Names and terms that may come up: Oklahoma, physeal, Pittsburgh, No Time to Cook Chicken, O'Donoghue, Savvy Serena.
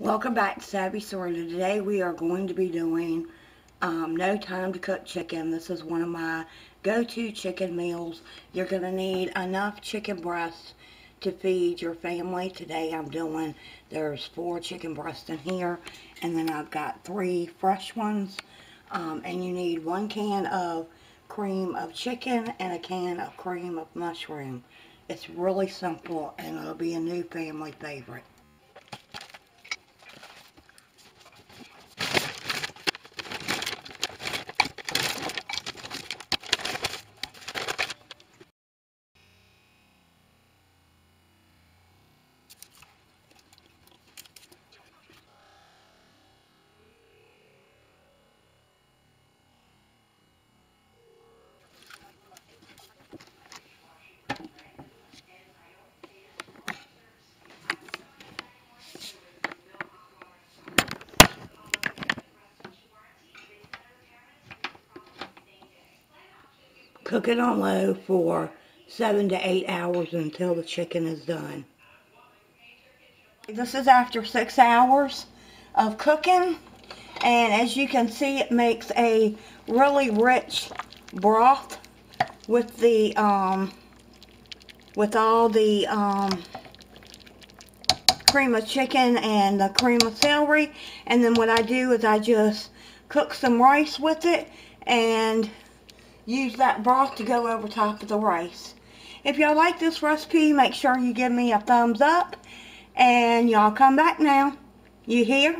Welcome back to Savvy Serena. Today we are going to be doing No Time to Cook Chicken. This is one of my go-to chicken meals. You're going to need enough chicken breasts to feed your family. Today I'm doing, there's 4 chicken breasts in here, and then I've got 3 fresh ones. And you need 1 can of cream of chicken and a can of cream of mushroom. It's really simple and it'll be a new family favorite. Cook it on low for 7 to 8 hours until the chicken is done. This is after 6 hours of cooking, and as you can see, it makes a really rich broth with the with all the cream of chicken and the cream of celery. And then what I do is I just cook some rice with it and use that broth to go over top of the rice. If y'all like this recipe, make sure you give me a thumbs up, and y'all come back now. You hear?